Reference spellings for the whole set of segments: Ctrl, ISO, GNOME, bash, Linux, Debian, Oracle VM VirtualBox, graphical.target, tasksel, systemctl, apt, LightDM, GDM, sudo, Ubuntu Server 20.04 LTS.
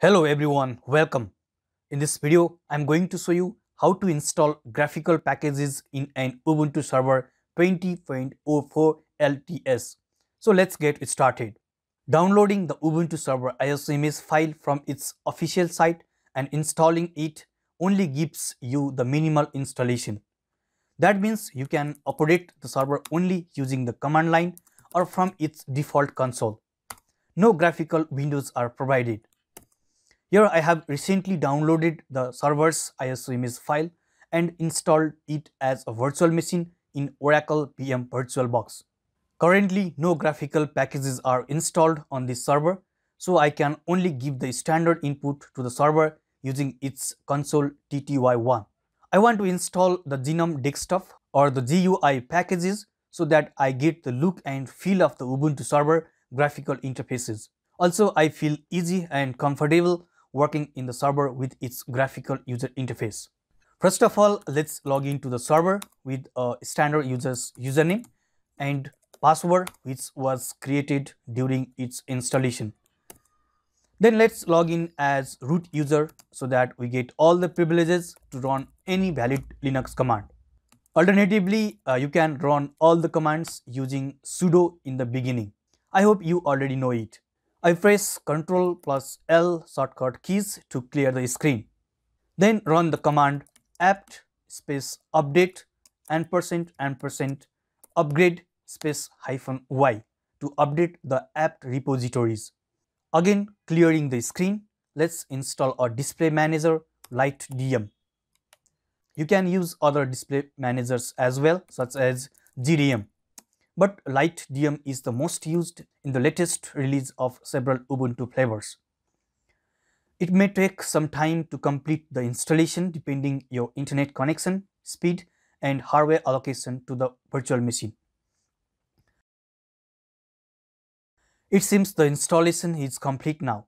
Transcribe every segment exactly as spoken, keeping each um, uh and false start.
Hello everyone, welcome. In this video, I'm going to show you how to install graphical packages in an Ubuntu Server twenty point oh four L T S. So let's get started. Downloading the Ubuntu Server I S O image file from its official site and installing it only gives you the minimal installation. That means you can operate the server only using the command line or from its default console. No graphical windows are provided. Here I have recently downloaded the server's I S O image file and installed it as a virtual machine in Oracle V M VirtualBox. Currently, no graphical packages are installed on this server, so I can only give the standard input to the server using its console T T Y one. I want to install the GNOME desktop or the G U I packages so that I get the look and feel of the Ubuntu server graphical interfaces. Also, I feel easy and comfortable working in the server with its graphical user interface. First of all, let's log into the server with a standard user's username and password which was created during its installation. Then let's log in as root user so that we get all the privileges to run any valid Linux command. Alternatively, uh, you can run all the commands using sudo in the beginning. I hope you already know it. I press Ctrl plus L shortcut keys to clear the screen. Then run the command apt space update ampersand ampersand upgrade space hyphen y to update the apt repositories. Again clearing the screen, let's install our display manager LightDM. You can use other display managers as well, such as G D M. But LightDM is the most used in the latest release of several Ubuntu flavors. It may take some time to complete the installation depending your internet connection, speed, and hardware allocation to the virtual machine. It seems the installation is complete now,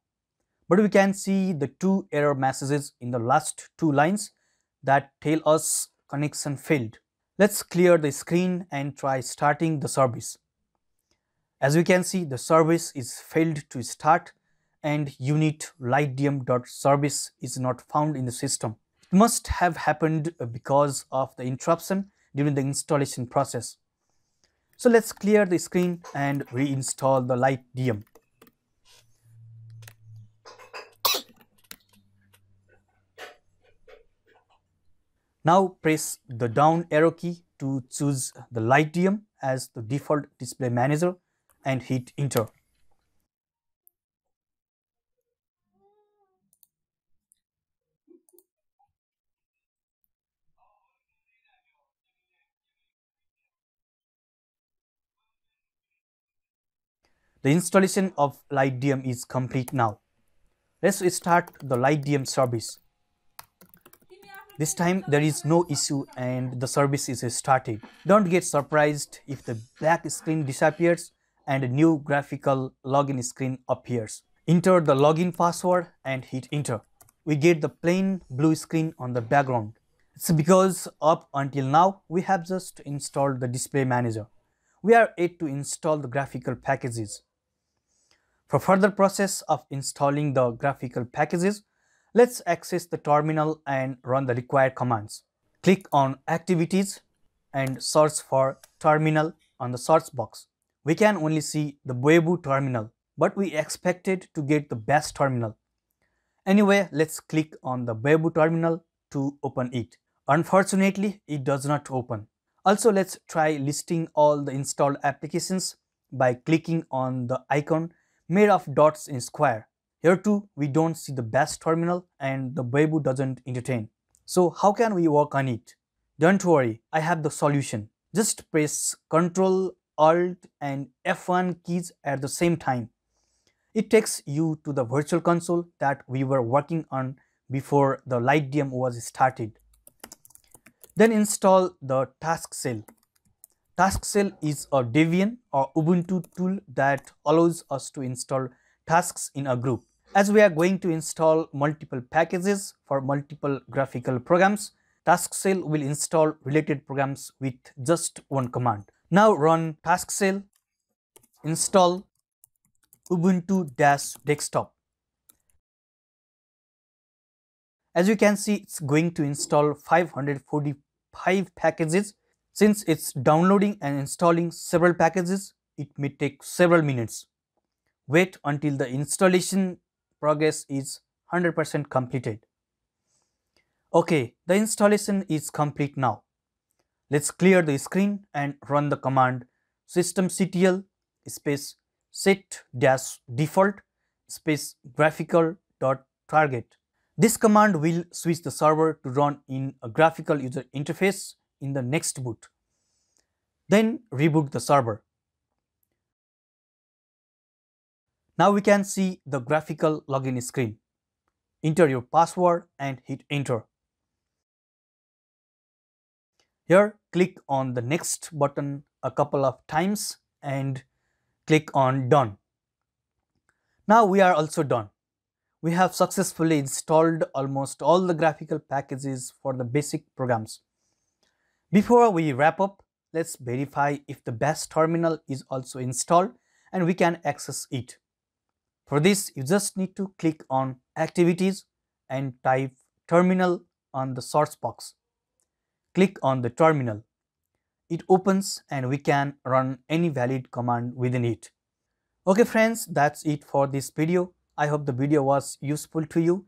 but we can see the two error messages in the last two lines that tell us connection failed. Let's clear the screen and try starting the service. As we can see, the service is failed to start and unit lightdm.service is not found in the system. It must have happened because of the interruption during the installation process. So let's clear the screen and reinstall the LightDM. Now press the down arrow key to choose the LightDM as the default display manager and hit enter. The installation of LightDM is complete now. Let's start the LightDM service. This time there is no issue and the service is started. Don't get surprised if the black screen disappears and a new graphical login screen appears. Enter the login password and hit enter. We get the plain blue screen on the background. It's because up until now we have just installed the display manager. We are yet to install the graphical packages. For further process of installing the graphical packages, let's access the terminal and run the required commands. Click on Activities and search for Terminal on the search box. We can only see the Weibo terminal, but we expected to get the Bash terminal. Anyway, let's click on the Weibo terminal to open it. Unfortunately, it does not open. Also, let's try listing all the installed applications by clicking on the icon made of dots in square. Here too, we don't see the Bash terminal and the Weibo doesn't entertain. So how can we work on it? Don't worry, I have the solution. Just press Ctrl, Alt and F one keys at the same time. It takes you to the virtual console that we were working on before the LightDM was started. Then install the tasksel. Tasksel is a Debian or Ubuntu tool that allows us to install tasks in a group. As we are going to install multiple packages for multiple graphical programs, tasksel will install related programs with just one command. Now run tasksel install ubuntu-desktop. As you can see, it's going to install five hundred forty-five packages. Since it's downloading and installing several packages, it may take several minutes. Wait until the installation progress is one hundred percent completed. Okay, the installation is complete now. Let's clear the screen and run the command systemctl space set dash default space graphical dot target. This command will switch the server to run in a graphical user interface in the next boot. Then reboot the server. Now we can see the graphical login screen. Enter your password and hit enter. Here, click on the next button a couple of times and click on done. Now we are also done. We have successfully installed almost all the graphical packages for the basic programs. Before we wrap up, let's verify if the bash terminal is also installed and we can access it. For this, you just need to click on activities and type terminal on the source box. Click on the terminal. It opens and we can run any valid command within it. Okay friends, that's it for this video. I hope the video was useful to you.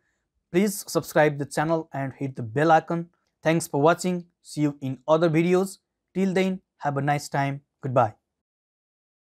Please subscribe the channel and hit the bell icon. Thanks for watching. See you in other videos. Till then, have a nice time. Goodbye.